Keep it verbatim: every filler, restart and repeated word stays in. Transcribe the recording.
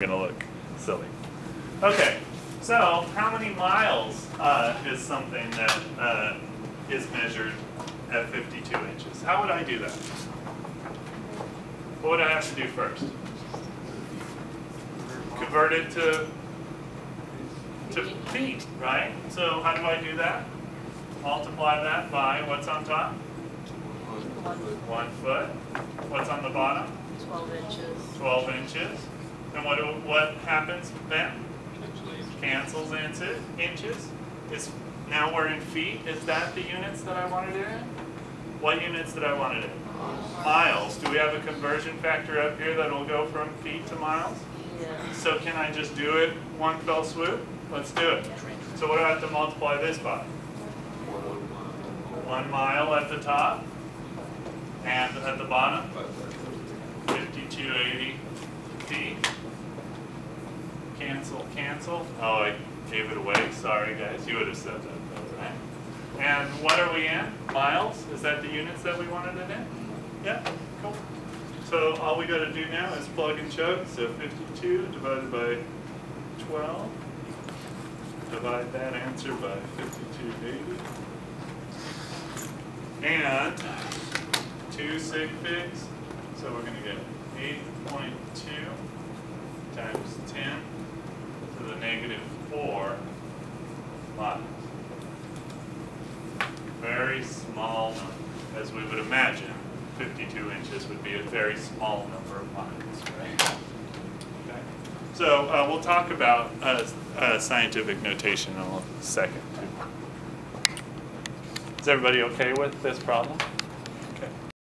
gonna look silly. Okay, so how many miles uh, is something that uh, is measured at fifty-two inches? How would I do that? What would I have to do first? Convert it to to feet, right? So how do I do that? Multiply that by what's on top? One foot. What's on the bottom? Twelve inches. Twelve inches. And what what happens then? Cancels into inches. Is now we're in feet. Is that the units that I wanted it in? What units did I want it in? Miles. Do we have a conversion factor up here that'll go from feet to miles? Yeah. So can I just do it one fell swoop? Let's do it. So what do I have to multiply this by? One mile at the top. And at the bottom? fifty-two eighty feet. Cancel, cancel. Oh, I gave it away. Sorry, guys. You would have said that, though, right? And what are we in? Miles? Is that the units that we wanted it in? Yeah, cool. So all we got to do now is plug and chug. So fifty-two divided by twelve. Divide that answer by fifty-two eighty. And two sig figs. So we're going to get eight point two times ten to the negative four miles. Very small number. As we would imagine, fifty-two inches would be a very small number of miles, right? Okay. So uh, we'll talk about uh, uh, scientific notation in a second. Is everybody okay with this problem?